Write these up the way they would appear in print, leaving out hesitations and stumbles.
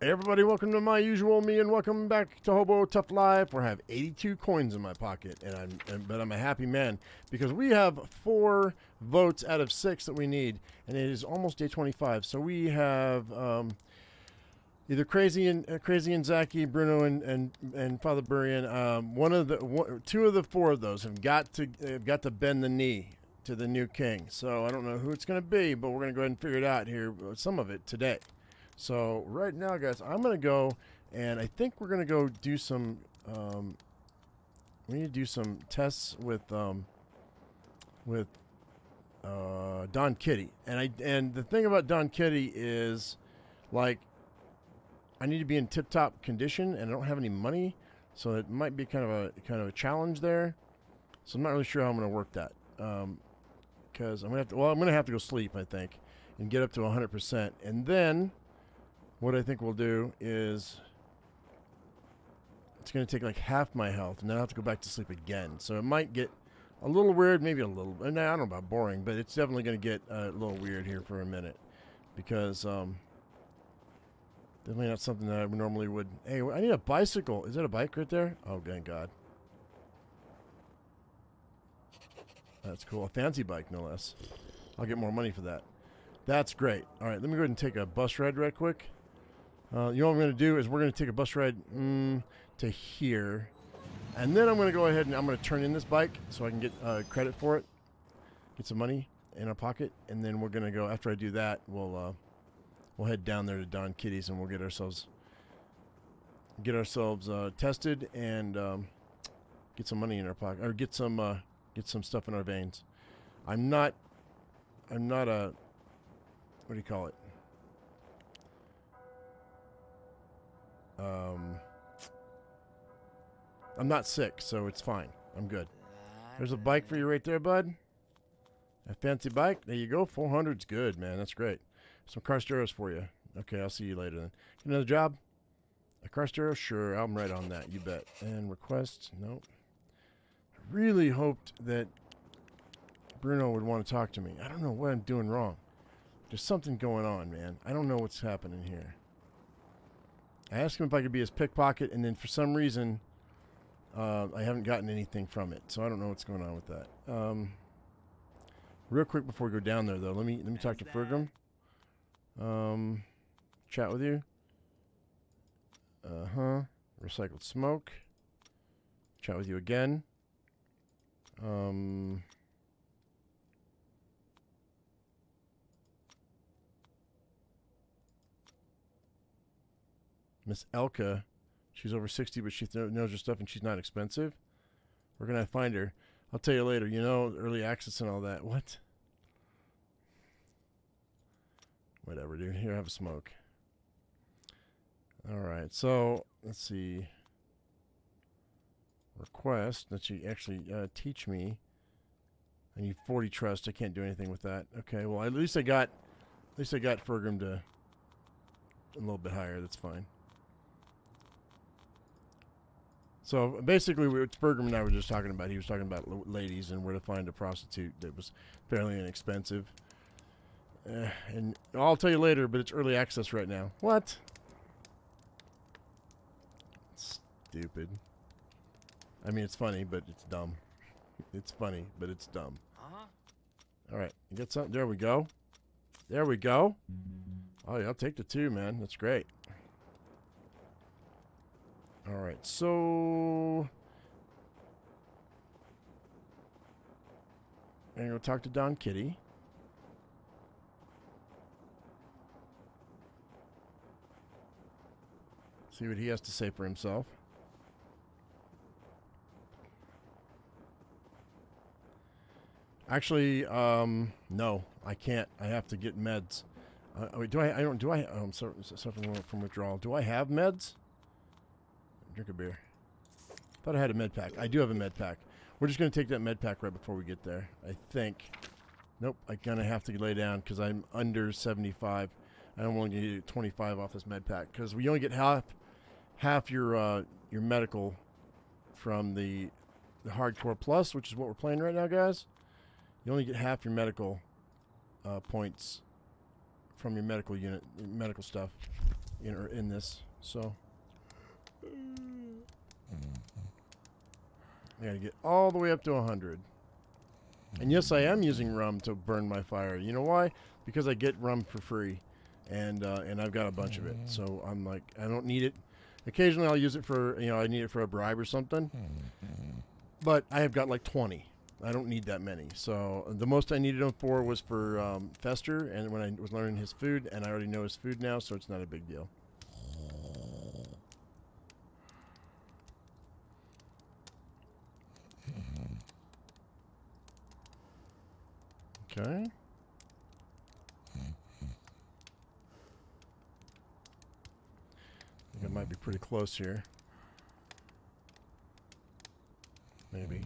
Hey everybody, welcome to my usual me and welcome back to Hobo Tough Life, where I have 82 coins in my pocket, and but I'm a happy man because we have 4 votes out of 6 that we need, and it is almost day 25. So we have either Crazy and Zachy, Bruno and Father Burian. Two of the 4 of those have got to bend the knee to the new king. So I don't know who it's going to be, but we're going to go ahead and figure it out here, some of it today. So right now, guys, I'm going to go, and I think we're going to go do some, we need to do some tests with Don Kitty. And the thing about Don Kitty is, like, I need to be in tip-top condition, and I don't have any money, so it might be kind of a challenge there. So I'm not really sure how I'm going to work that, because I'm going to have to go sleep, I think, and get up to 100%, and then what I think we'll do is it's going to take like half my health, and then I have to go back to sleep again. So it might get a little weird, maybe a little. I don't know about boring, but it's definitely going to get a little weird here for a minute, because definitely not something that I normally would. Hey, I need a bicycle. Is that a bike right there? Oh, thank God. That's cool. A fancy bike, no less. I'll get more money for that. That's great. All right, let me go ahead and take a bus ride right quick. You know what I'm going to do is we're going to take a bus ride to here. And then I'm going to go ahead and I'm going to turn in this bike so I can get credit for it. Get some money in our pocket. And then we're going to go, after I do that, we'll head down there to Don Kitty's and we'll get ourselves tested and get some money in our pocket. Or get some stuff in our veins. I'm not a... What do you call it? I'm not sick, so it's fine. I'm good. There's a bike for you right there, bud. A fancy bike. There you go. 400's good, man. That's great. Some Carsteros for you. Okay, I'll see you later then. Another job? A Carstero? Sure. I'm right on that. You bet. And request? Nope. I really hoped that Bruno would want to talk to me. I don't know what I'm doing wrong. There's something going on, man. I don't know what's happening here. I asked him if I could be his pickpocket, and then for some reason, I haven't gotten anything from it. So I don't know what's going on with that. Real quick before we go down there, though, let me talk to Fergrim. Chat with you. Recycled smoke. Chat with you again. Miss Elka, she's over 60, but she knows her stuff and she's not expensive. We're going to find her. I'll tell you later. You know, early access and all that. What? Whatever, dude. Here, have a smoke. All right. So, let's see. Request that she actually teach me. I need 40 trust. I can't do anything with that. Okay. Well, at least I got Fergrim to a little bit higher. That's fine. So basically, Fergrim and I were just talking about. He was talking about ladies and where to find a prostitute that was fairly inexpensive. And I'll tell you later, but it's early access right now. What? Stupid. I mean, it's funny, but it's dumb. It's funny, but it's dumb. All right, you got something. There we go. There we go. Oh yeah, I'll take the 2, man. That's great. All right, so I'm gonna go talk to Don Kitty. See what he has to say for himself. Actually, no, I can't. I have to get meds. Wait, do I? I don't. Do I? Oh, I'm suffering from withdrawal. Do I have meds? Drink a beer. Thought I had a med pack. I do have a med pack. We're just going to take that med pack right before we get there, I think. Nope, I'm going to have to lay down because I'm under 75. I'm only going to get 25 off this med pack because we only get half your medical from the Hardcore Plus, which is what we're playing right now, guys. You only get half your medical points from your medical stuff. in this, so I gotta get all the way up to 100. And yes, I am using rum to burn my fire. You know why? Because I get rum for free, and I've got a bunch of it. So I'm like, I don't need it. Occasionally I'll use it for, you know, I need it for a bribe or something. But I have got like 20. I don't need that many. So the most I needed them for was for Fester, and when I was learning his food, and I already know his food now, so it's not a big deal. Okay. I think I might be pretty close here. Maybe.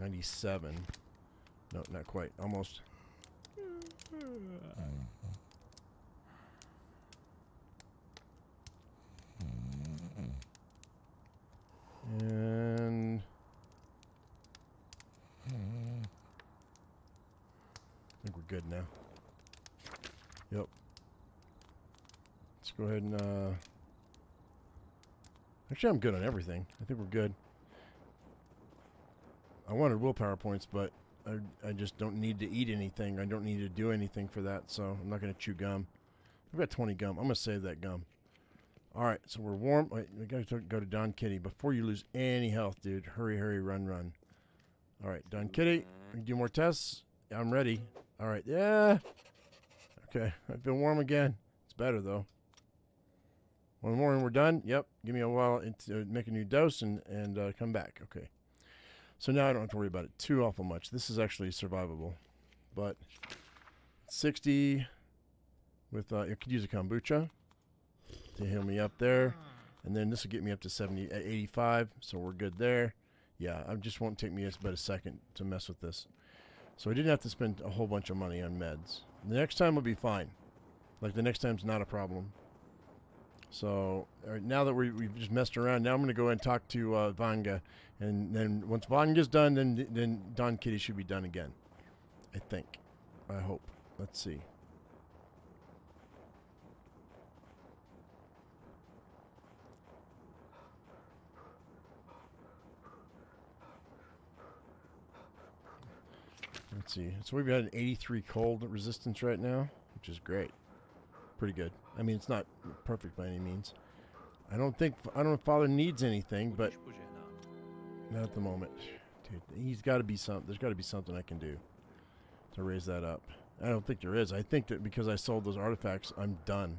97. No, not quite. Almost. And I think we're good now. Yep. Let's go ahead and actually, I'm good on everything. I think we're good. I wanted willpower points, but I just don't need to eat anything. I don't need to do anything for that, so I'm not going to chew gum. I've got 20 gum. I'm going to save that gum. All right, so we're warm. Wait, we got to go to Don Kitty before you lose any health, dude. Hurry, hurry, run, run. All right, Don Kitty, do more tests. I'm ready. All right, yeah. Okay, I've been warm again. It's better, though. One more and we're done. Yep, give me a while to make a new dose and come back. Okay. So now I don't have to worry about it too awful much. This is actually survivable. But 60 with, I could use a kombucha to heal me up there. And then this will get me up to 70, 85. So we're good there. Yeah, it just won't take me about a second to mess with this. So I didn't have to spend a whole bunch of money on meds. The next time will be fine. Like the next time's not a problem. So right, now that we've just messed around, now I'm going to go ahead and talk to Vanga. And then once Vanga's done, then Don Kitty should be done again. I think. I hope. Let's see. Let's see. So we've got an 83 cold resistance right now, which is great. Pretty good. I mean, it's not perfect by any means. I don't know if Father needs anything, but not at the moment. Dude, he's got to be something. There's got to be something I can do to raise that up. I don't think there is. I think that because I sold those artifacts, I'm done.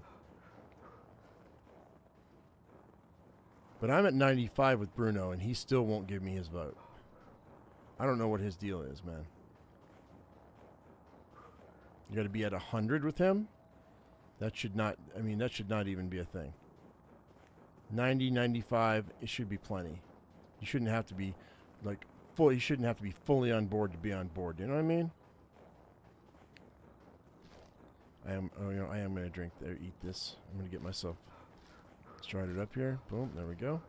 But I'm at 95 with Bruno, and he still won't give me his vote. I don't know what his deal is, man. You got to be at 100 with him. That should not, I mean, that should not even be a thing. 90, 95, it should be plenty. You shouldn't have to be, like, full, you shouldn't have to be fully on board to be on board. You know what I mean? I am going to drink there, eat this. I'm going to get myself started up here. Boom, there we go.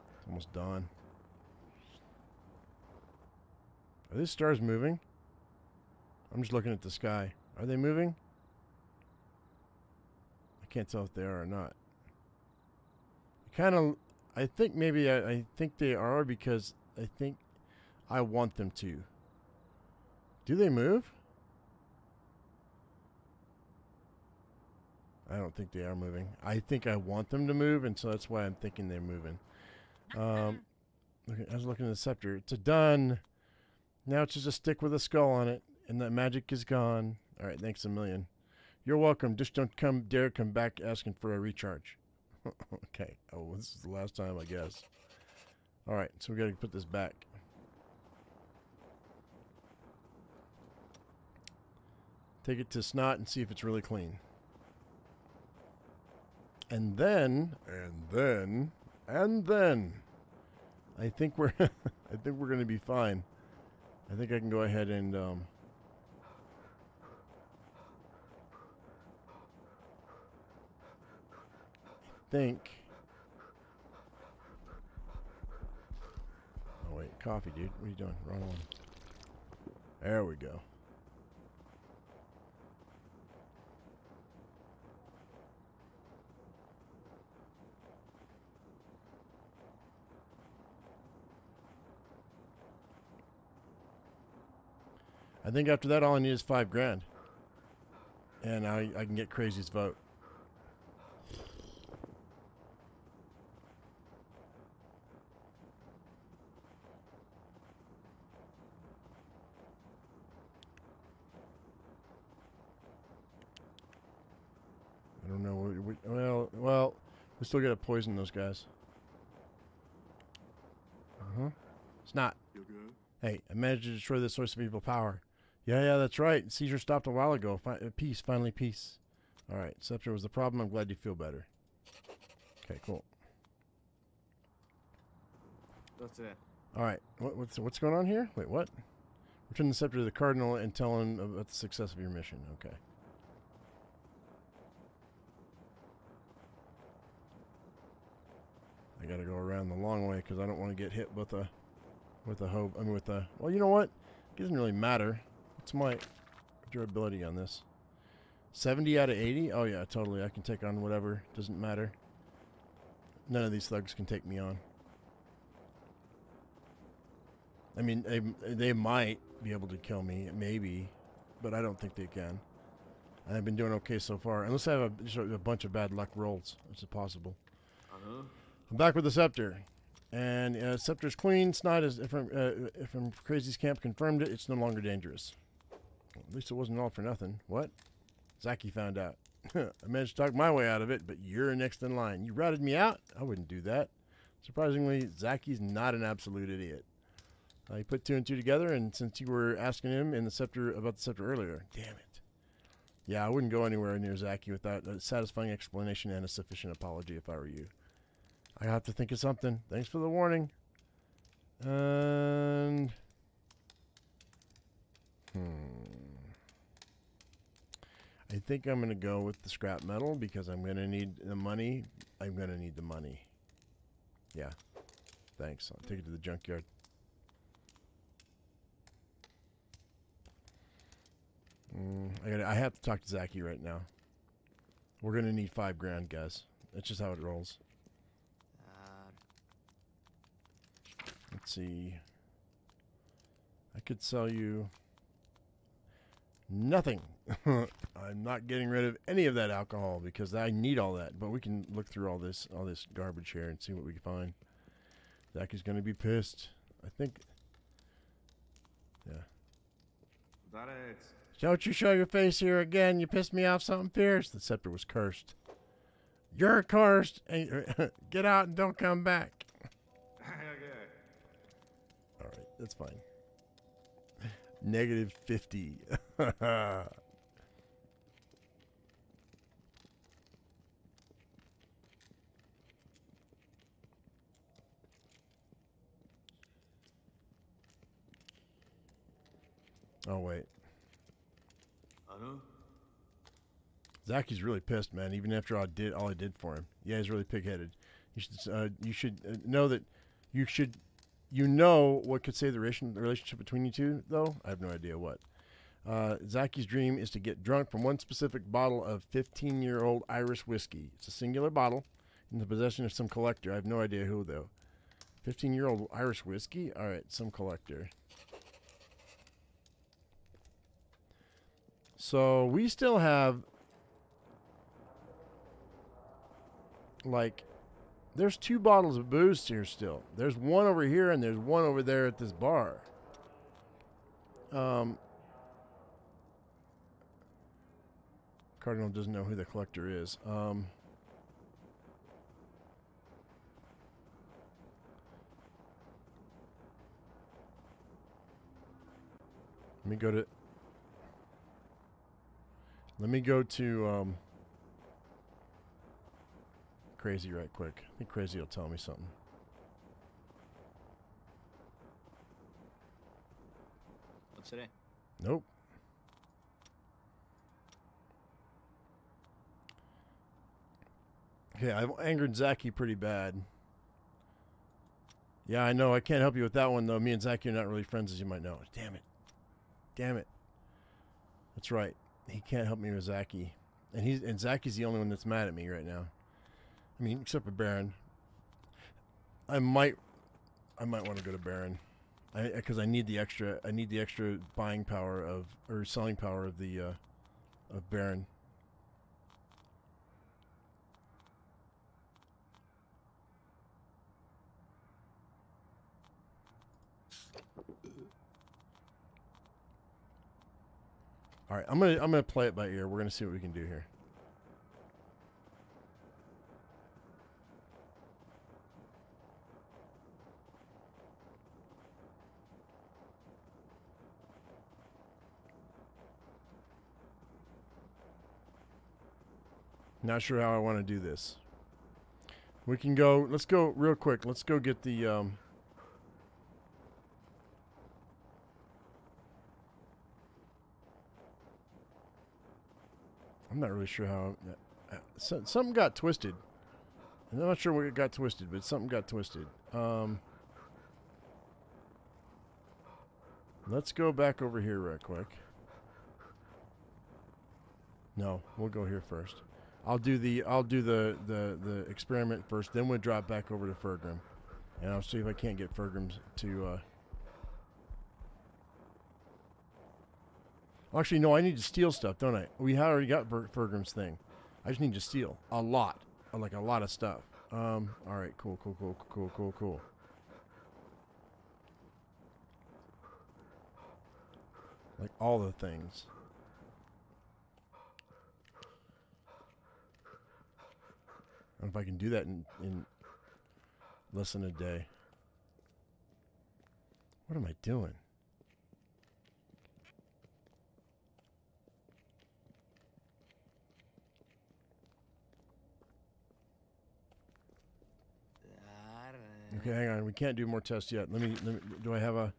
It's almost dawn. Are these stars moving? I'm just looking at the sky. Are they moving? I can't tell if they are or not. Kind of, I think maybe I think they are because I think I want them to. Do they move? I don't think they are moving. I think I want them to move, and so that's why I'm thinking they're moving. I was looking at the scepter. It's a done. Now it's just a stick with a skull on it. And that magic is gone. All right, thanks a million. You're welcome. Just don't dare come back asking for a recharge. Okay. Oh, well, this is the last time, I guess. All right, so we got to put this back. Take it to Snot and see if it's really clean. And then, I think we're, I think we're going to be fine. I think I can go ahead and. Oh wait, coffee, dude. What are you doing? Wrong one. There we go. I think after that, all I need is $5,000. And I can get Crazy's vote. I don't know. Well, we still gotta poison those guys. It's not. You're good. Hey, I managed to destroy the source of evil power. Yeah, that's right. Seizure stopped a while ago. Finally, peace. All right, Scepter was the problem. I'm glad you feel better. Okay, cool. That's it. All right, what's going on here? Wait, what? Return the Scepter to the Cardinal and tell him about the success of your mission. Okay. I gotta go around the long way because I don't want to get hit with a hope. I mean, well, you know what? It doesn't really matter. What's my durability on this? 70 out of 80? Oh yeah, totally. I can take on whatever. Doesn't matter. None of these thugs can take me on. I mean, they might be able to kill me, maybe, but I don't think they can. And I've been doing okay so far, unless I have just a bunch of bad luck rolls, which is possible. I'm back with the Scepter, and Scepter's clean. Snot is from Crazy's camp confirmed it. It's no longer dangerous. Well, at least it wasn't all for nothing. What? Zaki found out. I managed to talk my way out of it, but you're next in line. You routed me out? I wouldn't do that. Surprisingly, Zaki's not an absolute idiot. He put 2 and 2 together, and since you were asking him in the Scepter about the Scepter earlier, damn it. Yeah, I wouldn't go anywhere near Zaki without a satisfying explanation and a sufficient apology if I were you. I have to think of something. Thanks for the warning. And I think I'm gonna go with the scrap metal because I'm gonna need the money. Yeah. Thanks. I'll take it to the junkyard. I have to talk to Zaki right now. We're gonna need $5,000, guys. That's just how it rolls. Let's see. I could sell you nothing. I'm not getting rid of any of that alcohol because I need all that. But we can look through all this garbage here and see what we can find. Zach is going to be pissed. I think. Yeah. That is. Don't you show your face here again? You pissed me off something fierce. The Scepter was cursed. You're cursed. And get out and don't come back. Okay. All right, that's fine. -50. Oh wait. Zaki's really pissed, man. Even after all I did for him. Yeah, he's really pig-headed. You should know that. You should. You know what could save the relationship between you two, though? I have no idea what. Zaki's dream is to get drunk from one specific bottle of 15-year-old Irish whiskey. It's a singular bottle in the possession of some collector. I have no idea who, though. 15-year-old Irish whiskey? All right, some collector. So we still have, like, there's 2 bottles of booze here still. There's one over here and there's one over there at this bar. Cardinal doesn't know who the collector is. Let me go to Crazy right quick. I think Crazy will tell me something. What's today? Nope. Okay, I've angered Zaki pretty bad. Yeah, I know. I can't help you with that one, though. Me and Zaki are not really friends, as you might know. Damn it. Damn it. That's right. He can't help me with Zaki. And Zaki's the only one that's mad at me right now. I mean, except for Baron. I might want to go to Baron. because I need the extra. I need the extra buying power of or selling power of the of Baron. All right, I'm gonna play it by ear. We're gonna see what we can do here. Not sure how I want to do this. We can go, let's go real quick. Let's go get the, I'm not really sure how, something got twisted. I'm not sure what got twisted, but something got twisted. Let's go back over here real quick. No, we'll go here first. I'll do the experiment first, then we'll drop back over to Fergrim, and I'll see if I can't get Fergrim to. Actually, no, I need to steal stuff, don't I? We already got Fergrim's thing. I just need to steal a lot, like a lot of stuff. All right, cool. Like all the things. I don't know if I can do that in less than a day. What am I doing? Okay, hang on. We can't do more tests yet. Let me. Do I have a?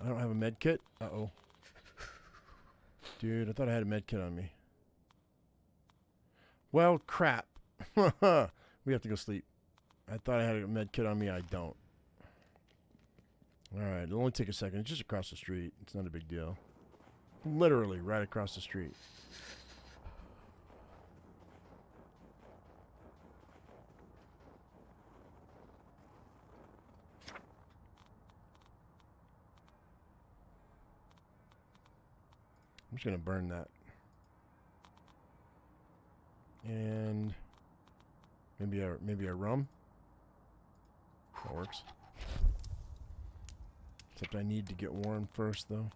I don't have a med kit. Uh oh. Dude, I thought I had a med kit on me. Well, crap. We have to go sleep. I thought I had a med kit on me. I don't. All right, it'll only take a second. It's just across the street. It's not a big deal. Literally right across the street. I'm just gonna burn that. And maybe a rum. That works. Except I need to get warm first, though.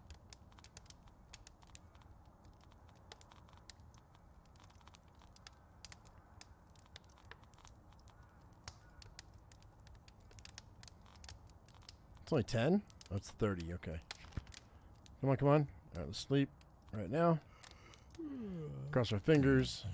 It's only 10? Oh, it's 30. Okay. Come on, come on. All right, let's sleep right now. Cross our fingers.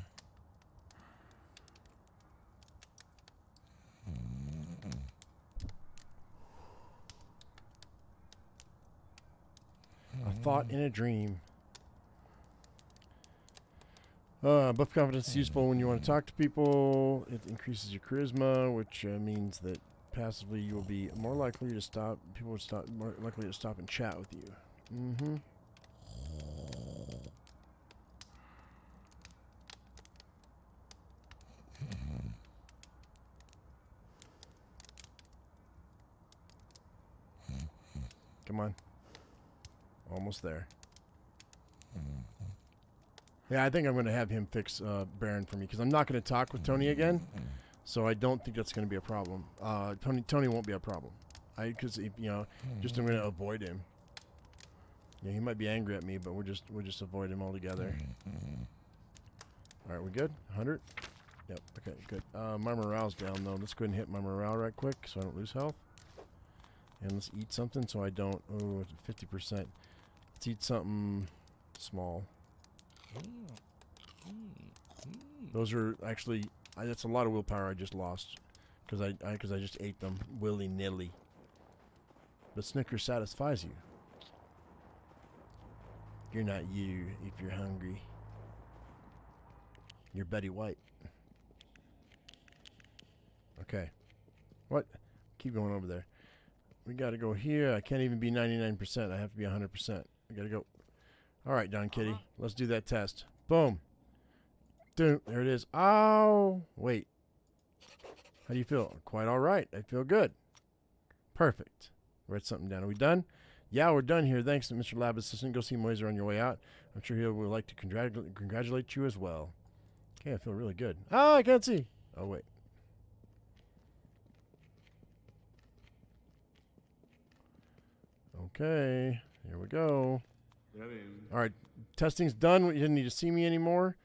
Thought in a dream. Buff confidence is useful when you want to talk to people. It increases your charisma, which means that passively you will be more likely to stop. People will stop more likely to stop and chat with you. Mm-hmm. Come on. Almost there. Yeah, I think I'm going to have him fix Baron for me because I'm not going to talk with Tony again, so I don't think that's going to be a problem. Tony won't be a problem. Because you know, just I'm going to avoid him. Yeah, he might be angry at me, but we'll just avoid him altogether. All right, we good? 100. Yep. Okay, good. My morale's down though. Let's go ahead and hit my morale right quick so I don't lose health. And let's eat something so I don't. Oh, 50%. Let's eat something small. Those are actually that's a lot of willpower I just lost because I just ate them willy nilly. But Snickers satisfies you. You're not you if you're hungry. You're Betty White. Okay. What? Keep going over there. We gotta go here. I can't even be 99%. I have to be 100%. I gotta go. All right, Don Kitty. Let's do that test. Boom. Doom. There it is. Ow. Wait. How do you feel? Quite all right. I feel good. Perfect. Write something down. Are we done? Yeah, we're done here. Thanks to Mr. Lab Assistant. Go see Moiser on your way out. I'm sure he would like to congratulate you as well. Okay, I feel really good. Ah, I can't see. Oh, wait. Okay, here we go. All right, testing's done. You didn't need to see me anymore.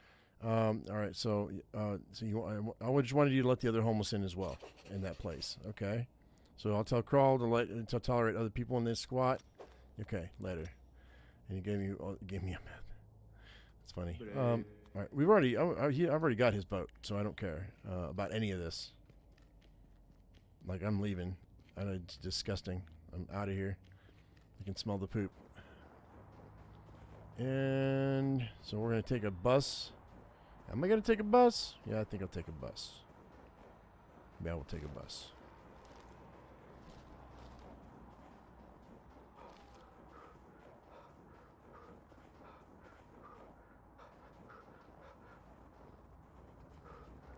All right, so I just wanted you to let the other homeless in as well in that place. Okay, so I'll tell Crawl to tolerate other people in this squat. Okay, later. And he gave me a map. That's funny. All right, we've already I've already got his boat, so I don't care about any of this. Like I'm leaving. I know it's disgusting. I'm out of here. You can smell the poop. And so we're going to take a bus. Am I going to take a bus? Yeah, I think I'll take a bus. Yeah, we'll take a bus.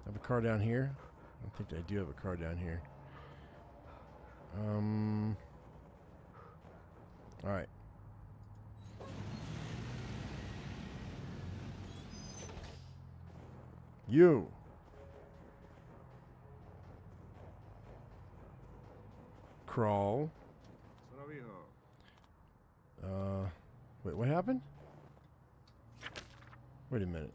I have a car down here. I think I do have a car down here. All right. You. Crawl. Wait, what happened? Wait a minute.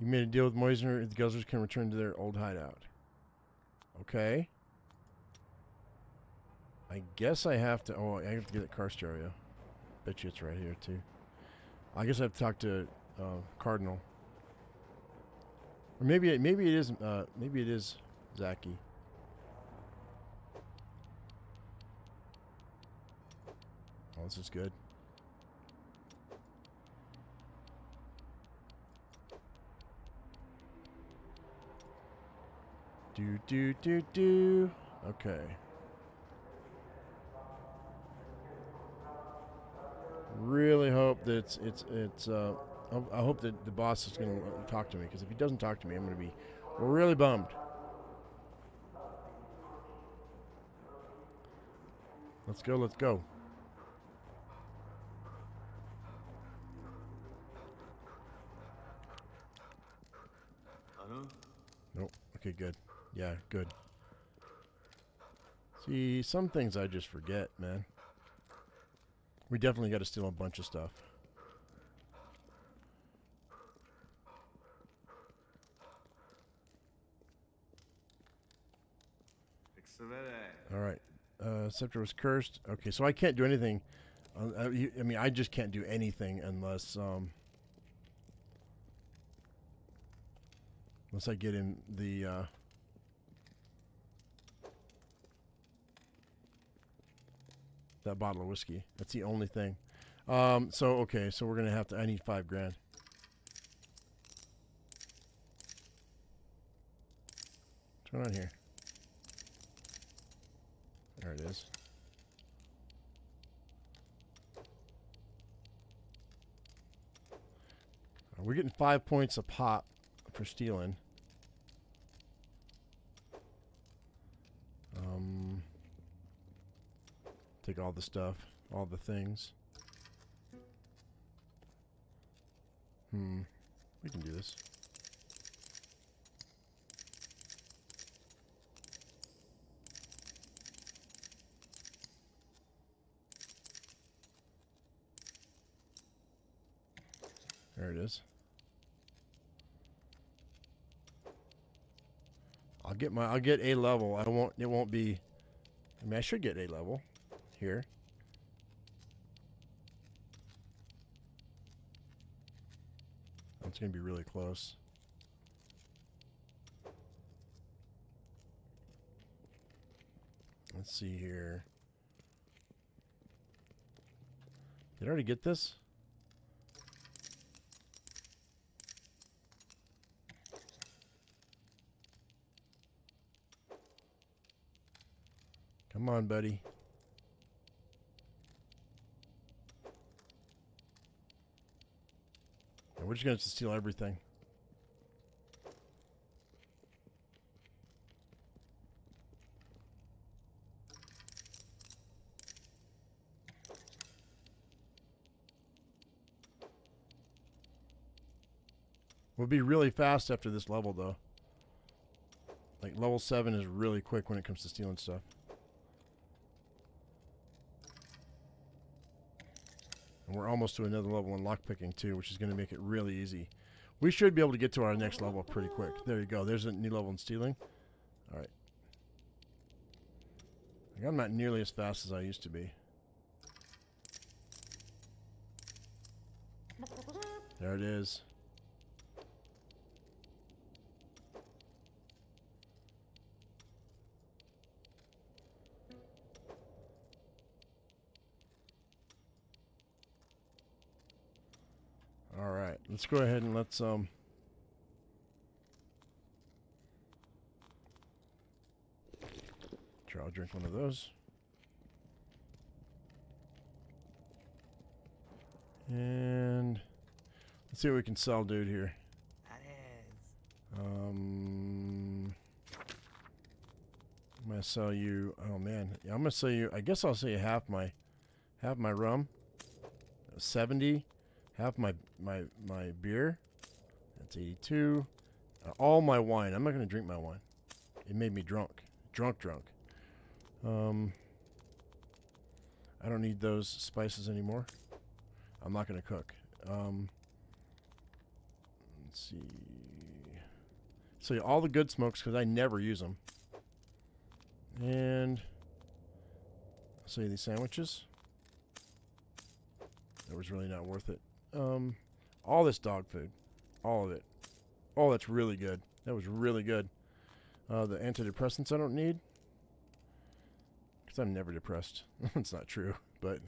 You made a deal with Moisener. The Guzzlers can return to their old hideout. Okay. I guess I have to... Oh, I have to get that car stereo. Bet you it's right here, too. I guess I have to talk to Cardinal. Or maybe it is Zaki. Oh, this is good. Do. Okay. Really hope that it's I hope that the boss is going to talk to me, because if he doesn't talk to me, I'm going to be really bummed. Let's go, let's go. Nope. Okay, good. Yeah, good. See, some things I just forget, man. We definitely got to steal a bunch of stuff. Alright. Scepter was cursed. Okay, so I can't do anything. I mean, I just can't do anything unless... unless I get in the... that bottle of whiskey. That's the only thing. So, okay. So we're going to have to... I need $5,000. What's going on here? There it is. We're getting 5 points a pop for stealing. Take all the stuff, all the things. We can do this. There it is. I'll get a level. It won't be, I mean, I should get a level here. It's going to be really close. Let's see here. Did I already get this? Come on, buddy. And we're just going to have to steal everything. We'll be really fast after this level, though. Like, level 7 is really quick when it comes to stealing stuff. And we're almost to another level in lockpicking, too, which is going to make it really easy. We should be able to get to our next level pretty quick. There you go. There's a new level in stealing. All right. Like, I'm not nearly as fast as I used to be. There it is. All right, let's go ahead and I'll drink one of those. And let's see what we can sell, dude, here. I'm gonna sell you. Oh man, yeah, I'm gonna sell you. I guess I'll sell you half my rum, 70. Half my beer, that's 82. All my wine. I'm not gonna drink my wine. It made me drunk. I don't need those spices anymore. I'm not gonna cook. Let's see. So all the good smokes because I never use them. And I'll sell you these sandwiches. That was really not worth it. All this dog food, all of it. Oh, that's really good. That was really good. The antidepressants I don't need because I'm never depressed. It's not true, but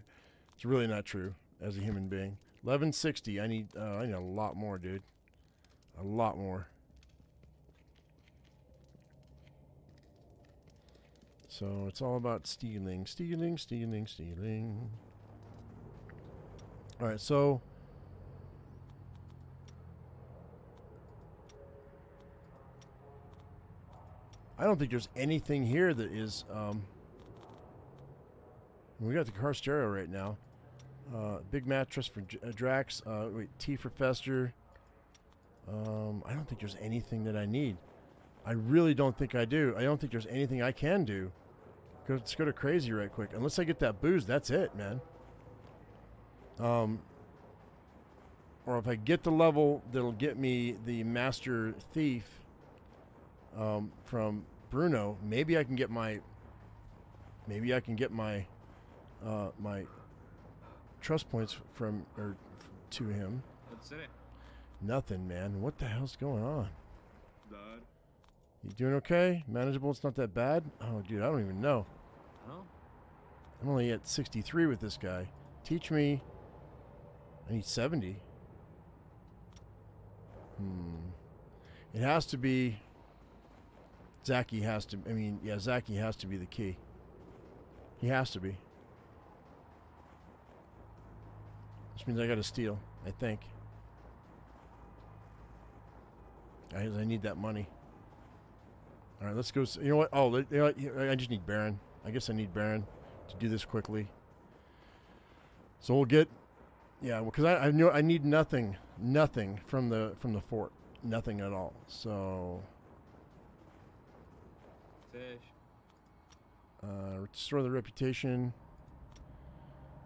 it's really not true as a human being. 1160. I need a lot more, dude. A lot more. So it's all about stealing. All right, so. I don't think there's anything here that is, we got the car stereo right now. Big mattress for Drax, wait, tea for Fester. I don't think there's anything that I need. I really don't think I do. I don't think there's anything I can do. Let's go to crazy right quick. Unless I get that booze, that's it, man. Or if I get the level that'll get me the master thief from Bruno, maybe I can get my my trust points from or to him. What's it? Nothing, man. What the hell's going on? Dad. You doing okay? Manageable? It's not that bad. Oh, dude, I don't even know. Huh? I'm only at 63 with this guy. Teach me. I need 70. It has to be. Zaki has to. I mean, yeah, Zaki has to be the key. He has to be. Which means I got to steal. I think. I need that money. All right, let's go. You know what? Oh, I just need Baron. I guess I need Baron to do this quickly. So we'll get. Yeah, because I know I need nothing from the fort, nothing at all. So, fish. Restore the reputation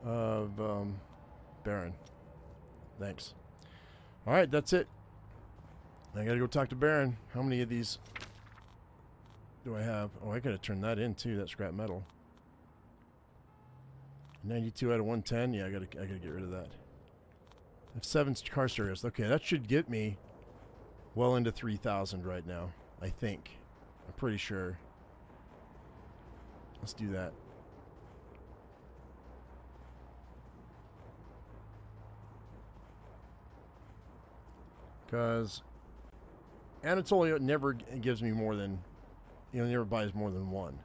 of Baron. Thanks. All right, that's it. I gotta go talk to Baron. How many of these do I have? Oh, I gotta turn that in too. That scrap metal. 92 out of 110. Yeah, I gotta get rid of that. I have 7 car stereos. Okay, that should get me well into 3,000 right now. I think. I'm pretty sure. Let's do that. Because Anatolia never gives me more than, you know, never buys more than one.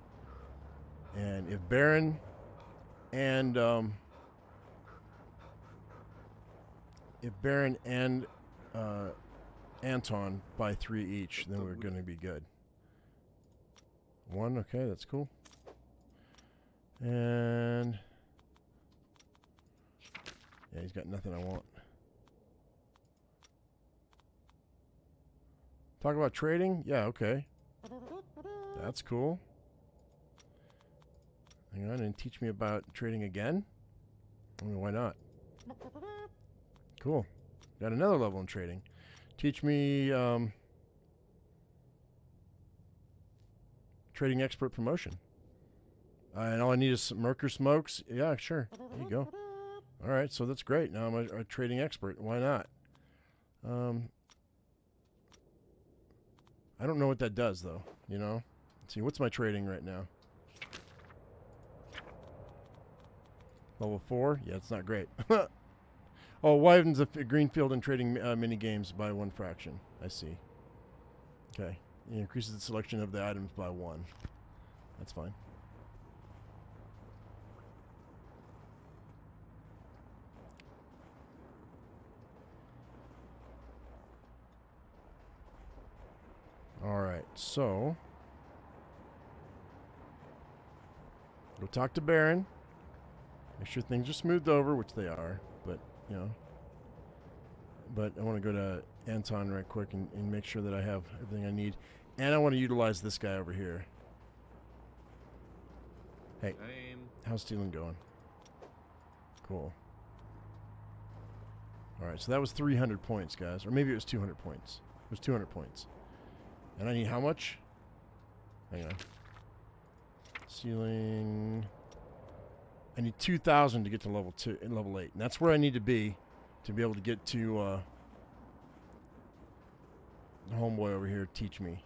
And if Baron and if Baron and Anton buy 3 each, then we're going to be good. 1, okay, that's cool. And yeah, he's got nothing I want. Talk about trading? Yeah, okay. That's cool. Hang on, and teach me about trading again? I mean, why not? Cool. Got another level in trading. Teach me trading expert promotion. And all I need is some Merker smokes. Yeah, sure. There you go. All right, so that's great. Now I'm a trading expert. Why not? I don't know what that does, though. You know? Let's see, what's my trading right now? Level 4? Yeah, it's not great. Oh, widens the greenfield and trading mini games by 1 fraction. I see. Okay. It increases the selection of the items by 1. That's fine. Alright, so go talk to Baron. Make sure things are smoothed over, which they are, but you know. But I want to go to Anton right quick and make sure that I have everything I need. And I want to utilize this guy over here. Hey, how's stealing going? Cool. Alright, so that was 300 points, guys. Or maybe it was 200 points. It was 200 points. And I need how much? Hang on. Stealing. I need 2,000 to get to level 2 and level 8, and that's where I need to be able to get to the homeboy over here. Teach me.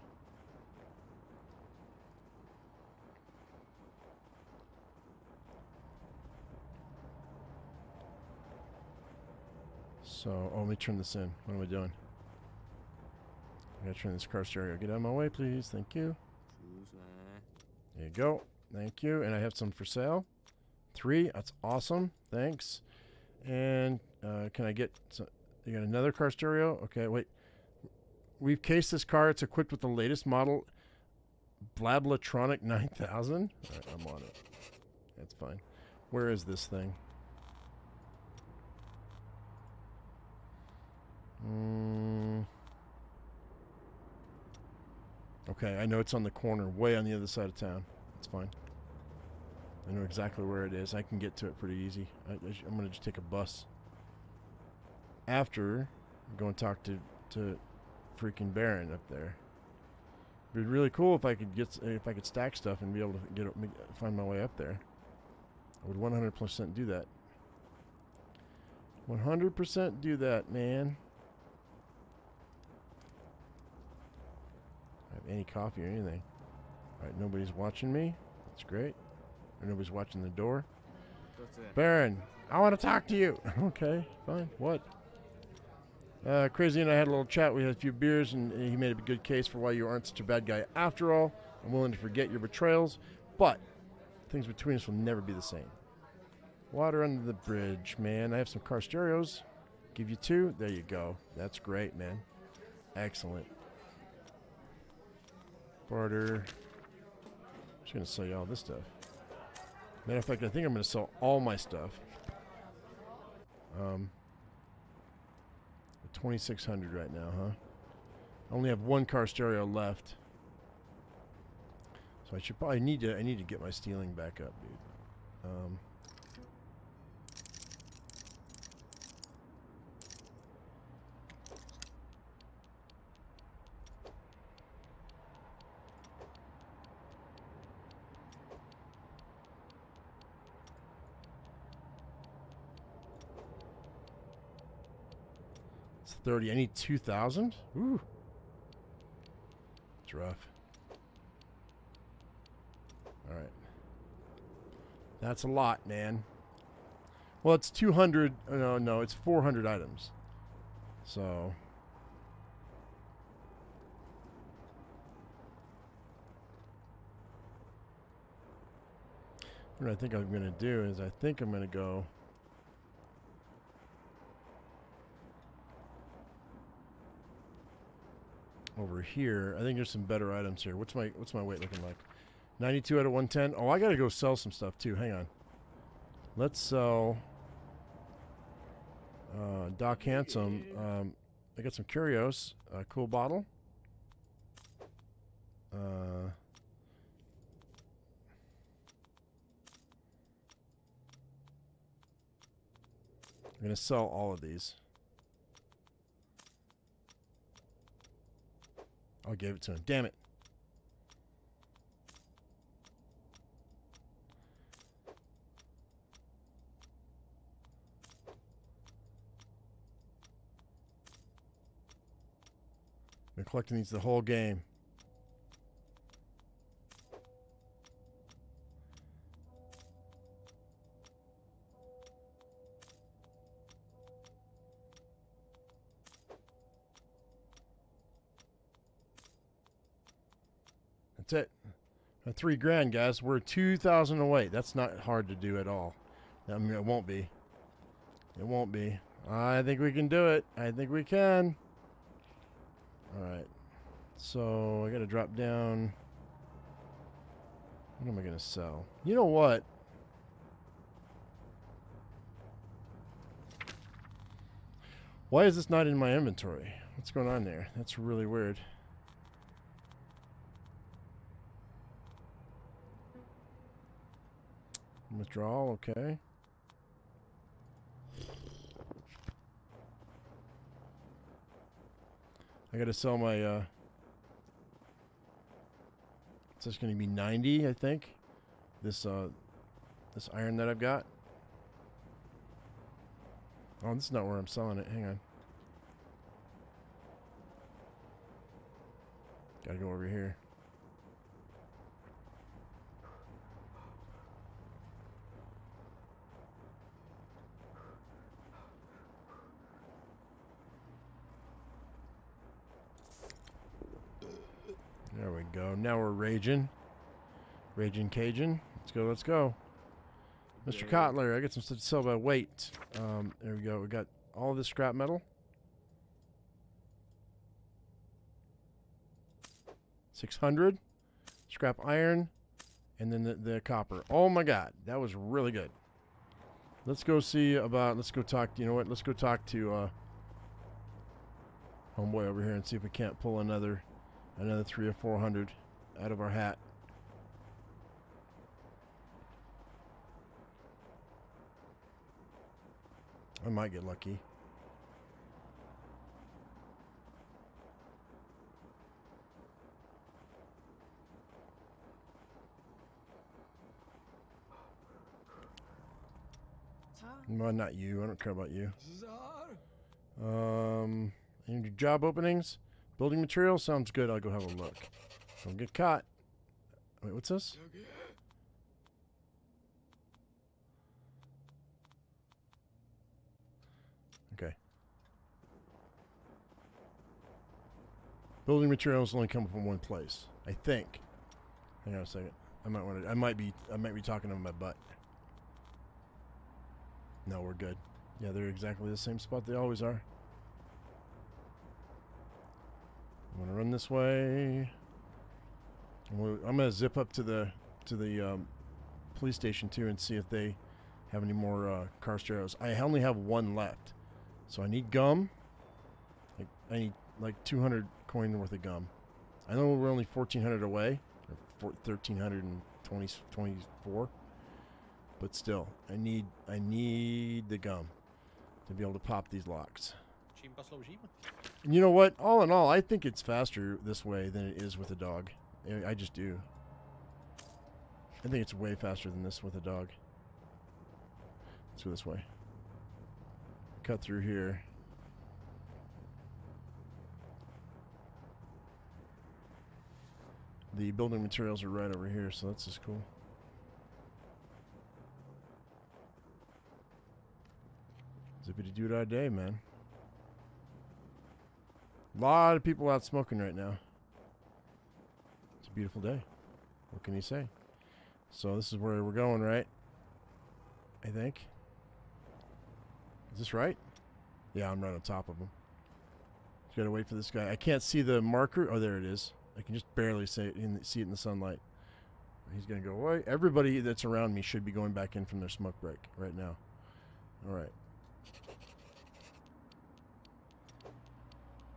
So, oh, let me turn this in. What am I doing? I gotta turn this car stereo. Get out of my way, please. Thank you. There you go. Thank you. And I have some for sale. 3. That's awesome. Thanks. And can I get... So you got another car stereo? Okay, wait. We've cased this car. It's equipped with the latest model Blablatronic 9000. All right, I'm on it. That's fine. Where is this thing? Okay, I know it's on the corner, way on the other side of town. That's fine. I know exactly where it is. I can get to it pretty easy. I'm going to just take a bus. After, go and talk to freaking Baron up there. It'd be really cool if I could stack stuff and be able to find my way up there. I would 100% do that. 100% do that, man. I have any coffee or anything. All right, nobody's watching me. That's great. Or nobody's watching the door. Baron, I want to talk to you. Okay, fine. What? Crazy and I had a little chat. We had a few beers, and he made a good case for why you aren't such a bad guy after all. I'm willing to forget your betrayals, but things between us will never be the same. Water under the bridge, man. I have some car stereos. Give you 2. There you go. That's great, man. Excellent. Barter. I'm just going to sell you all this stuff. Matter of fact, I think I'm going to sell all my stuff. 2,600 right now, huh? I only have 1 car stereo left. So I should probably I need to get my stealing back up, dude. It's 30. I need 2,000? Ooh. It's rough. Alright. That's a lot, man. Well, it's 200. No, it's 400 items. So. What I think I'm going to do is I think I'm going to go. Over here, I think there's some better items here. What's my weight looking like? 92 out of 110. Oh, I gotta go sell some stuff too. Hang on. Let's sell Doc Handsome. I got some curios. A cool bottle. I'm going to sell all of these. I gave it to him. Damn it. Been collecting these the whole game. That's it. $3,000, guys. We're 2,000 away. That's not hard to do at all. I mean, it won't be. It won't be. I think we can do it. I think we can. Alright. So, I gotta drop down. What am I gonna sell? You know what? Why is this not in my inventory? What's going on there? That's really weird. Withdrawal, okay. I gotta sell my, it's just gonna be 90, I think. This iron that I've got. Oh, this is not where I'm selling it. Hang on. Gotta go over here. There we go. Now we're raging. Raging Cajun. Let's go, let's go. Mr. Cotler, I got some stuff to sell by weight. There we go. We got all this scrap metal. 600. Scrap iron. And then the copper. Oh my god. That was really good. Let's go see about... Let's go talk... You know what? Let's go talk to homeboy over here and see if we can't pull another... Another 300 or 400 out of our hat. I might get lucky. No, not you. I don't care about you. Any job openings? Building material sounds good. I'll go have a look. Don't get caught. Wait, what's this? Okay. Building materials only come from one place, I think. Hang on a second. I might want to. I might be talking to my butt. No, we're good. Yeah, they're exactly the same spot they always are. I'm gonna run this way. I'm gonna zip up to the police station too and see if they have any more carceros. I only have one left, so I need gum. I need like 200 coin worth of gum. I know we're only 1,400 away, or 1,324, but still, I need the gum to be able to pop these locks. And you know what? All in all, I think it's faster this way than it is with a dog. I just do. I think it's way faster than this with a dog. Let's go this way. Cut through here. The building materials are right over here, so that's just cool. Zippity-doo-dah-day, man. A lot of people out smoking right now. It's a beautiful day. What can you say? So this is where we're going, right? I think. Is this right? Yeah, I'm right on top of him. Just gotta wait for this guy. I can't see the marker. Oh, there it is. I can just barely see it in the sunlight. He's gonna go away. Everybody that's around me should be going back in from their smoke break right now. All right.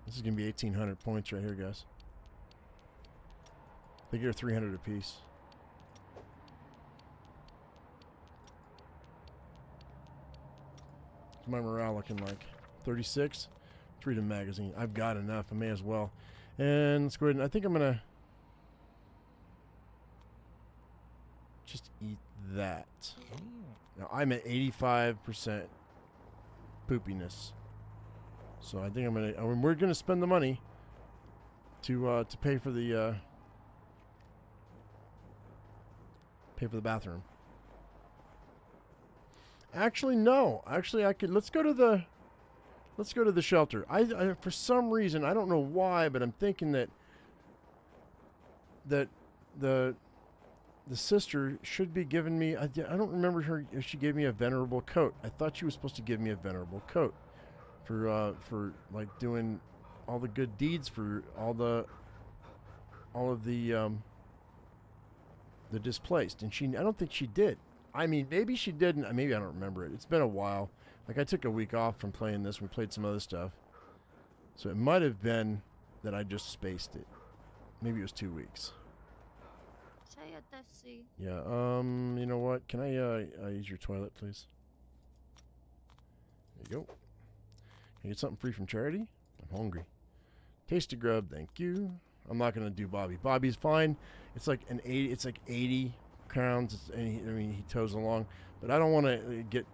This is going to be 1,800 points right here, guys. They get 300 apiece. My morale looking like 36. 3 to magazine. I've got enough. I may as well. And let's go ahead and I think I'm gonna just eat that. Now I'm at 85% poopiness, so I think I'm gonna. I mean, we're gonna spend the money to pay for the bathroom. Actually, no. Actually, I could. Let's go to the. Let's go to the shelter. I for some reason, I don't know why, but I'm thinking that the sister should be giving me. I don't remember her if she gave me a venerable coat. I thought she was supposed to give me a venerable coat for like doing all the good deeds for all of the displaced. And she, I don't think she did. I mean, maybe she didn't. Maybe I don't remember it. It's been a while. Like, I took a week off from playing this. We played some other stuff. So it might have been that I just spaced it. Maybe it was 2 weeks. Yeah, you know what? Can I use your toilet, please? There you go. Can you get something free from charity? I'm hungry. Tasty grub, thank you. I'm not going to do Bobby. Bobby's fine. It's like an 80, it's like 80 crowns. It's, and he, I mean, he toes along. But I don't want to get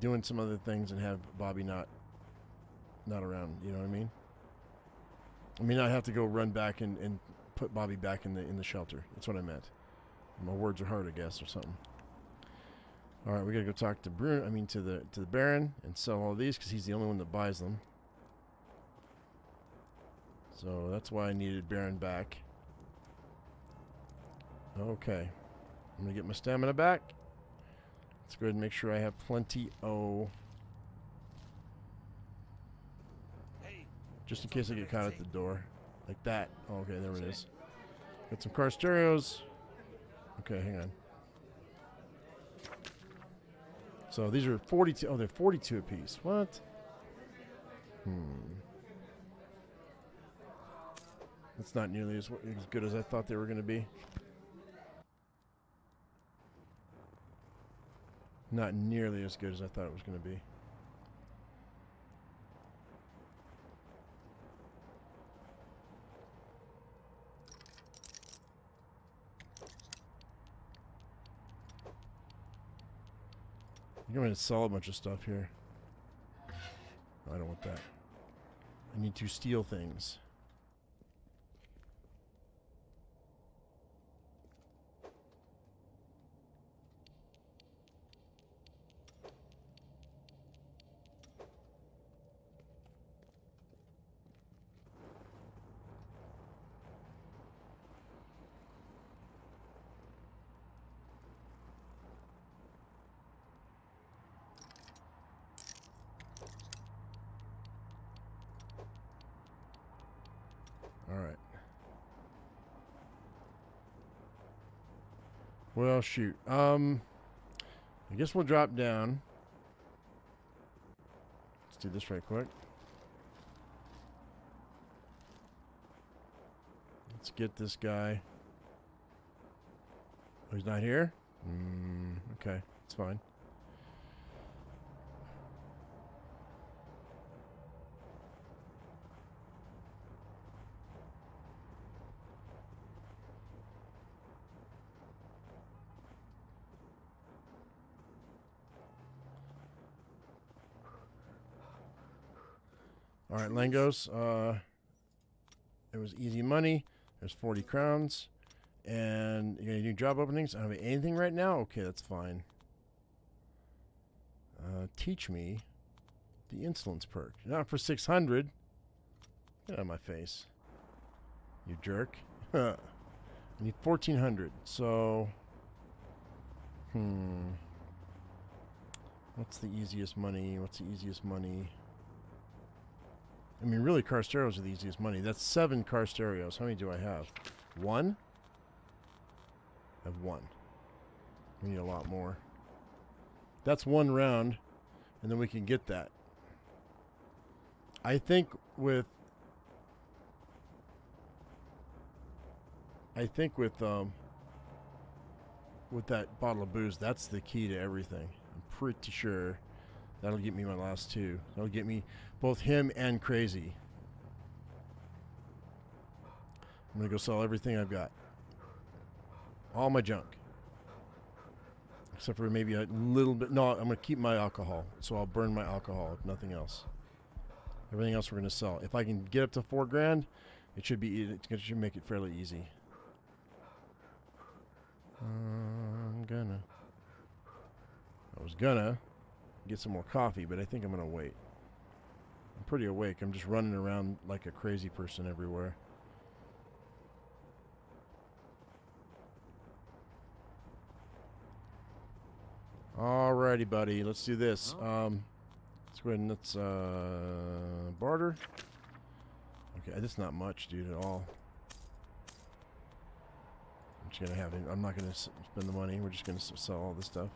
doing some other things and have Bobby not around, you know what I mean? I mean, I have to go run back and put Bobby back in the shelter. That's what I meant. My words are hard, I guess, or something. All right, we gotta go talk to Bruno. I mean, to the Baron and sell all these because he's the only one that buys them. So that's why I needed Baron back. Okay, I'm gonna get my stamina back. Let's go ahead and make sure I have plenty O. Just in case I get caught at the door. Like that. Oh, okay, there it is. Got some car stereos. Okay, hang on. So these are 42. Oh, they're 42 apiece. What? That's not nearly as good as I thought they were going to be. Not nearly as good as I thought it was going to be. I'm going to sell a bunch of stuff here. I don't want that. I need to steal things. Well, shoot. I guess we'll drop down. Let's do this right quick. Let's get this guy. Oh, he's not here? Okay, it's fine. All right, Langos, it was easy money. There's 40 crowns. And you got any new job openings? I don't have anything right now? Okay, that's fine. Teach me the insolence perk. Not for 600. Get out of my face, you jerk. I need 1,400, so... What's the easiest money? What's the easiest money? I mean, really, car stereos are the easiest money. That's 7 car stereos. How many do I have? 1? I have 1. We need a lot more. That's 1 round, and then we can get that. I think with I think with that bottle of booze, that's the key to everything. I'm pretty sure that'll get me my last two. That'll get me both him and Crazy. I'm gonna go sell everything I've got. All my junk. Except for maybe a little bit. No, I'm gonna keep my alcohol. So I'll burn my alcohol, if nothing else. Everything else we're gonna sell. If I can get up to 4 grand, it should make it fairly easy. I was gonna get some more coffee, but I think I'm gonna wait. I'm pretty awake. I'm just running around like a crazy person everywhere. Alrighty, buddy. Let's do this. Let's go ahead and let's barter. Okay, that's not much, dude, at all. I'm just gonna have it. I'm not gonna spend the money. We're just gonna sell all this stuff.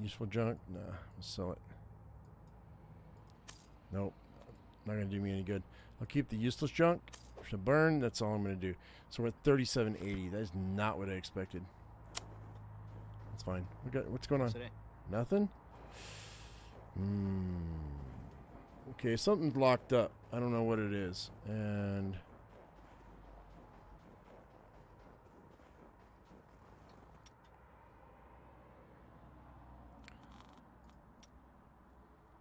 Useful junk? Nah, let's sell it. Nope, not gonna do me any good. I'll keep the useless junk to burn. That's all I'm gonna do. So we're at 37.80. That is not what I expected. That's fine. We got what's going on? Nothing? Okay, something's locked up. I don't know what it is. And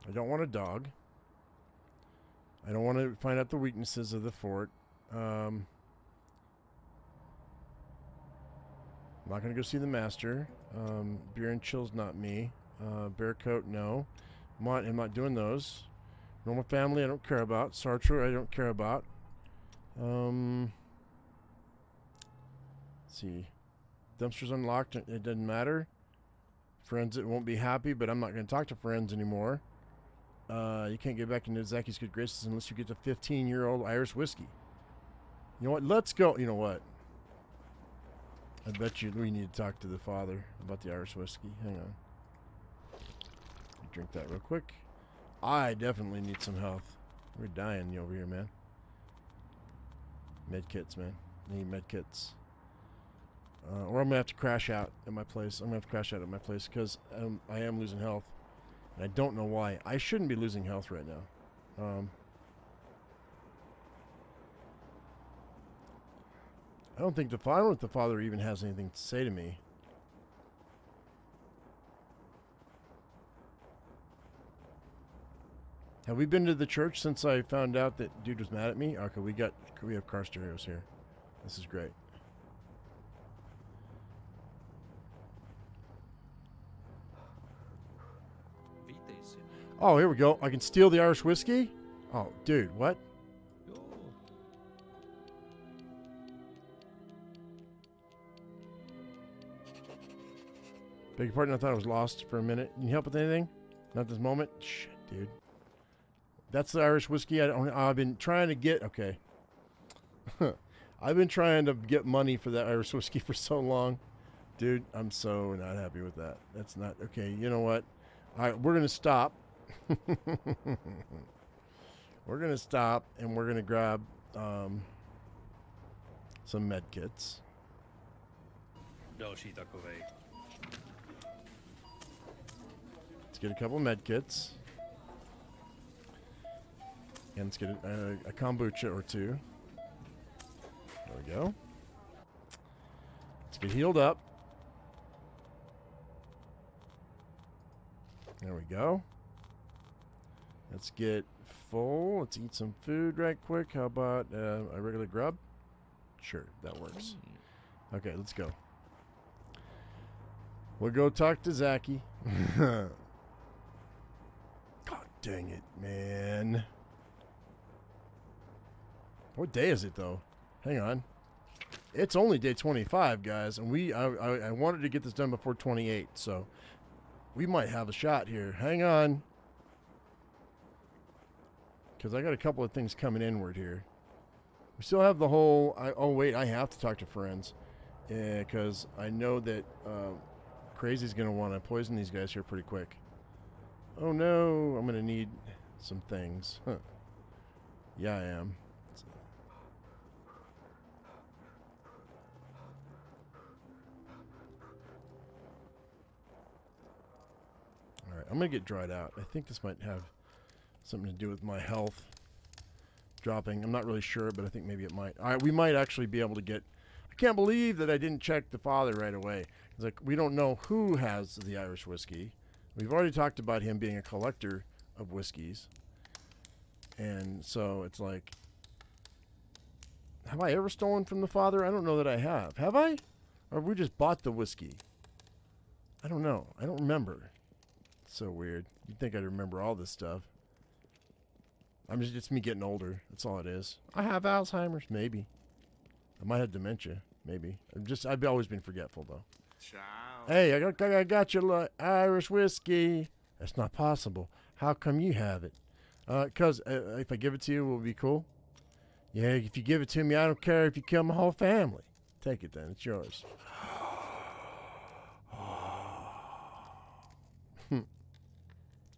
I don't want a dog. I don't want to find out the weaknesses of the fort. I'm not going to go see the master. Beer and chill's not me. Bear coat, no. I'm not doing those. Normal family, I don't care about. Sartre, I don't care about. Let's see. Dumpster's unlocked. It doesn't matter. Friends, it won't be happy, but I'm not going to talk to friends anymore. You can't get back into Zaki's good graces unless you get the 15-year-old Irish whiskey. You know what? Let's go. You know what? I bet you we need to talk to the father about the Irish whiskey. Hang on. Drink that real quick. I definitely need some health. We're dying over here, man. Med kits, man. I need med kits. Or I'm going to have to crash out at my place. I'm going to have to crash out at my place because I am losing health. And I don't know why. I shouldn't be losing health right now. I don't think the father even has anything to say to me. Have we been to the church since I found out that dude was mad at me? Okay, we have car stereos here. This is great. Oh, here we go. I can steal the Irish whiskey? Oh, dude, what? Beg your pardon, I thought I was lost for a minute. Can you help with anything? Not this moment? Shit, dude. That's the Irish whiskey I've been trying to get. Okay. I've been trying to get money for that Irish whiskey for so long. Dude, I'm so not happy with that. That's not... Okay, you know what? Alright, we're going to stop. We're going to stop and we're going to grab some med kits. Let's get a couple med kits. And let's get a kombucha or two. There we go. Let's get healed up. There we go. Let's get full. Let's eat some food right quick. How about a regular grub? Sure, that works. Okay, let's go. We'll go talk to Zaki. God dang it, man. What day is it, though? Hang on. It's only day 25, guys, and I wanted to get this done before 28, so we might have a shot here. Hang on. Because I got a couple of things coming inward here. We still have the whole... oh, wait, I have to talk to friends. Because I know that Crazy's going to want to poison these guys here pretty quick. Oh, no. I'm going to need... some things. Huh. Yeah, I am. Alright, I'm going to get dried out. I think this might have something to do with my health dropping. I'm not really sure, but I think maybe it might. Alright, we might actually be able to get... I can't believe that I didn't check the father right away. It's like, we don't know who has the Irish whiskey. We've already talked about him being a collector of whiskeys. And so it's like... Have I ever stolen from the father? I don't know that I have. Have I? Or have we just bought the whiskey? I don't know. I don't remember. It's so weird. You'd think I'd remember all this stuff. I'm just, it's me getting older. That's all it is. I have Alzheimer's. Maybe. I might have dementia. Maybe. I've always been forgetful, though. Child. Hey, I got your Irish whiskey. That's not possible. How come you have it? Because if I give it to you, will it be cool? Yeah, if you give it to me, I don't care if you kill my whole family. Take it then. It's yours.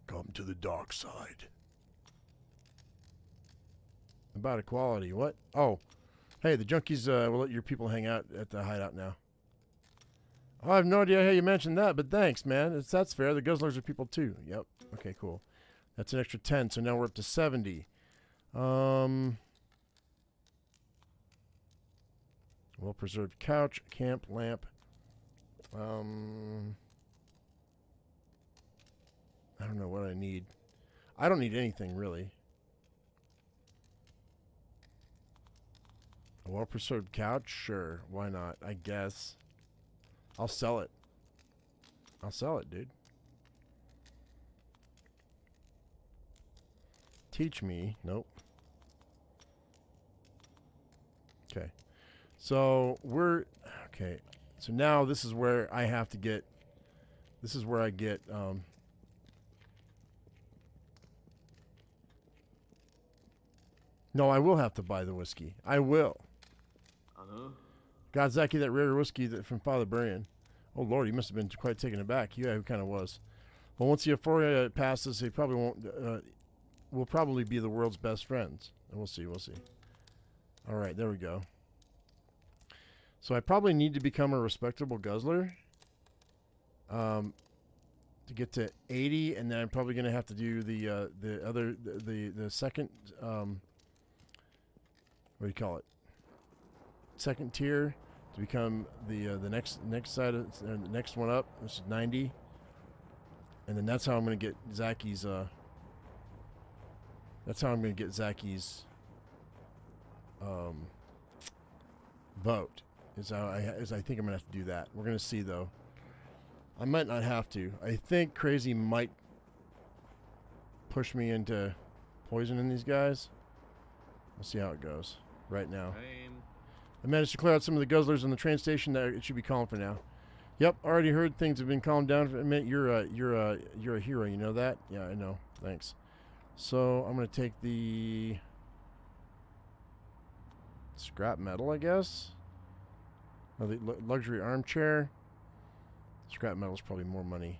Come to the dark side. About equality. What? Oh. Hey, the junkies will let your people hang out at the hideout now. Oh, I have no idea how you mentioned that, but thanks, man. That's fair. The guzzlers are people, too. Yep. Okay, cool. That's an extra 10, so now we're up to 70. Well-preserved couch, camp, lamp. I don't know what I need. I don't need anything, really. A well-preserved couch? Sure. Why not? I guess. I'll sell it. I'll sell it, dude. Teach me. Nope. Okay. So, we're... Okay. So, now this is where I have to get... This is where I get... No, I will have to buy the whiskey. I will. Uh-huh. Godzaki, that rare whiskey from Father Burian. Oh, Lord, he must have been quite taken aback. Yeah, he kind of was. But once the euphoria passes, he probably won't... we'll probably be the world's best friends. And we'll see, we'll see. All right, there we go. So I probably need to become a respectable guzzler to get to 80, and then I'm probably going to have to do the second what do you call it? Second tier to become the next side of the next one up. This is 90, and then that's how I'm going to get Zaki's. That's how I'm going to get Zaki's vote. I think I'm going to have to do that. We're going to see though. I might not have to. I think Crazy might push me into poisoning these guys. We'll see how it goes. Right now, I managed to clear out some of the guzzlers in the train station. That it should be calm for now. Yep, already heard things have been calmed down for a minute. You're a hero. You know that? Yeah, I know. Thanks. So I'm gonna take the scrap metal, I guess. Or the luxury armchair. Scrap metal is probably more money.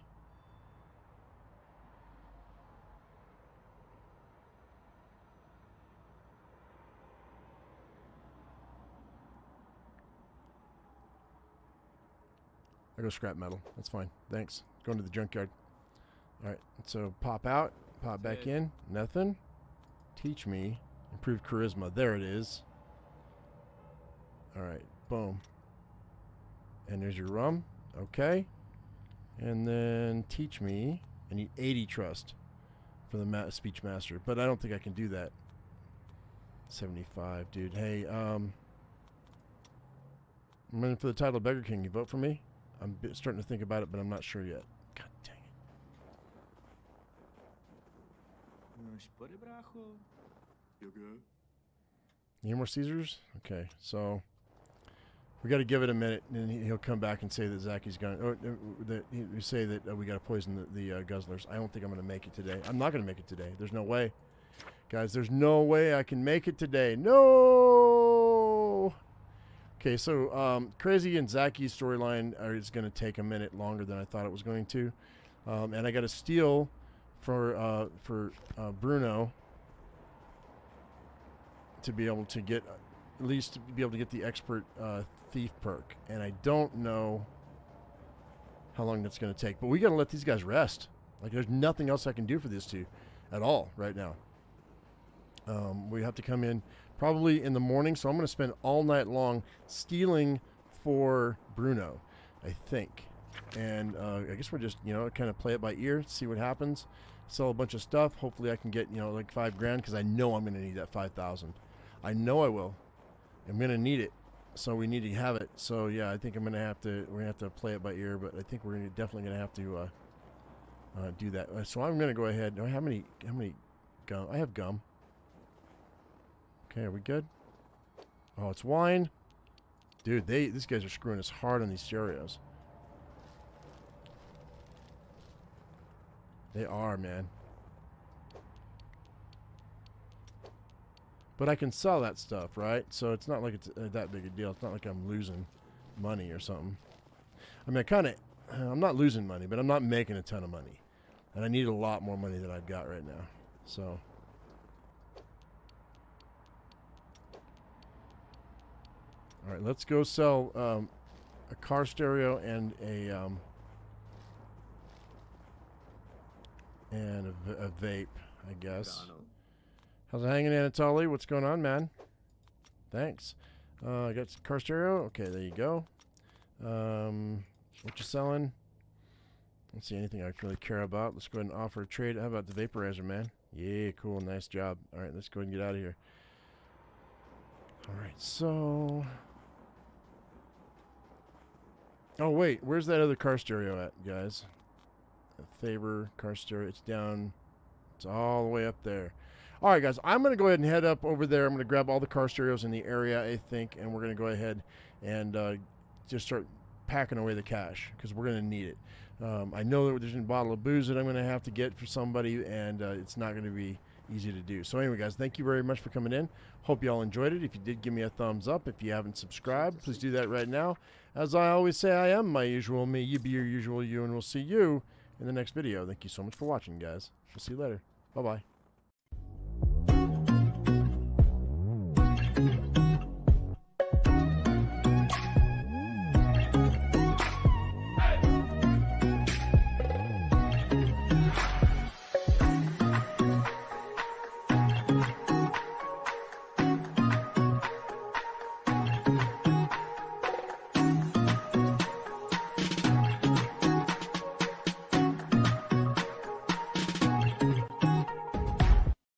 I go scrap metal. That's fine. Thanks. Going to the junkyard. All right. So pop out. Pop back in. Nothing. Teach me. Improved charisma. There it is. All right. Boom. And there's your rum. Okay. And then teach me. I need 80 trust for the speech master, but I don't think I can do that. 75, dude. Hey, I'm running for the title of Beggar King. You vote for me? I'm starting to think about it, but I'm not sure yet. God dang it. You good? Any more Caesars? Okay, so we got to give it a minute, and he'll come back and say that Zaki's gonna. Or that he'll say that we got to poison the guzzlers. I don't think I'm gonna make it today. I'm not gonna make it today. There's no way, guys. There's no way I can make it today. No. Okay, so Crazy and Zaki's storyline is going to take a minute longer than I thought it was going to. And I got to steal for Bruno to be able to get, at least to be able to get the expert thief perk. And I don't know how long that's going to take, but we got to let these guys rest. Like, there's nothing else I can do for these two at all right now. We have to come in probably in the morning, so I'm going to spend all night long stealing for Bruno, I think. And I guess we're just, you know, kind of play it by ear, see what happens, sell a bunch of stuff. Hopefully I can get, you know, like 5 grand, because I know I'm going to need that 5,000. I know I will. I'm going to need it, so we need to have it. So yeah, I think I'm going to have to, we're going to have to play it by ear, but I think we're definitely going to have to do that. So I'm going to go ahead. How many gum? I have gum. Okay, are we good? Oh, it's wine. Dude, these guys are screwing us hard on these stereos. They are, man. But I can sell that stuff, right? So it's not like it's that big a deal. It's not like I'm losing money or something. I mean, I'm not losing money, but I'm not making a ton of money. And I need a lot more money than I've got right now. So all right, let's go sell a car stereo and a vape, I guess. Donald. How's it hanging, Anatoly? What's going on, man? Thanks. I got some car stereo. Okay, there you go. What you selling? I don't see anything I really care about. Let's go ahead and offer a trade. How about the vaporizer, man? Yeah, cool. Nice job. All right, let's go ahead and get out of here. All right, so... Oh, wait. Where's that other car stereo at, guys? Faber car stereo. It's down. It's all the way up there. All right, guys. I'm going to go ahead and head up over there. I'm going to grab all the car stereos in the area, I think, and we're going to go ahead and just start packing away the cash, because we're going to need it. I know that there's a bottle of booze that I'm going to have to get for somebody, and it's not going to be easy to do. So anyway, guys, thank you very much for coming in. Hope you all enjoyed it. If you did, give me a thumbs up. If you haven't subscribed, please do that right now. As I always say, I am my usual me. You be your usual you, and we'll see you in the next video. Thank you so much for watching, guys. We'll see you later. Bye-bye.